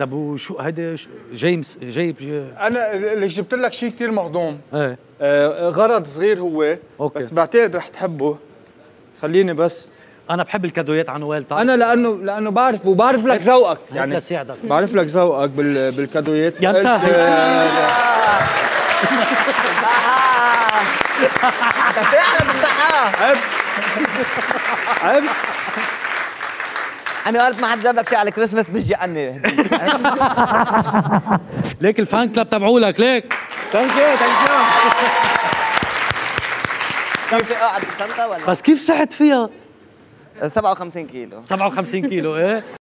طب وشو هذا جيمس جايب انا اللي جبت لك شيء كثير مهضوم. ايه غرض صغير هو أوكي. بس بعتقد رح تحبه. خليني بس انا بحب الكادويات عن وائل طارق. انا لانه بعرف وبعرف لك ذوقك يعني ساعدك. بعرف لك ذوقك بالكادويات يا مسهل. انت فعلا بتضحك. عيب انا قلت ما حد جاب لك شيء على كريسماس بيجي عني. ليك الفان كلاب تبعولك ليك. ثانك يو ثانك يو. كم شيء قاعد بالشنطه ولا؟ بس كيف سحت فيها؟ 57 كيلو 57 كيلو ايه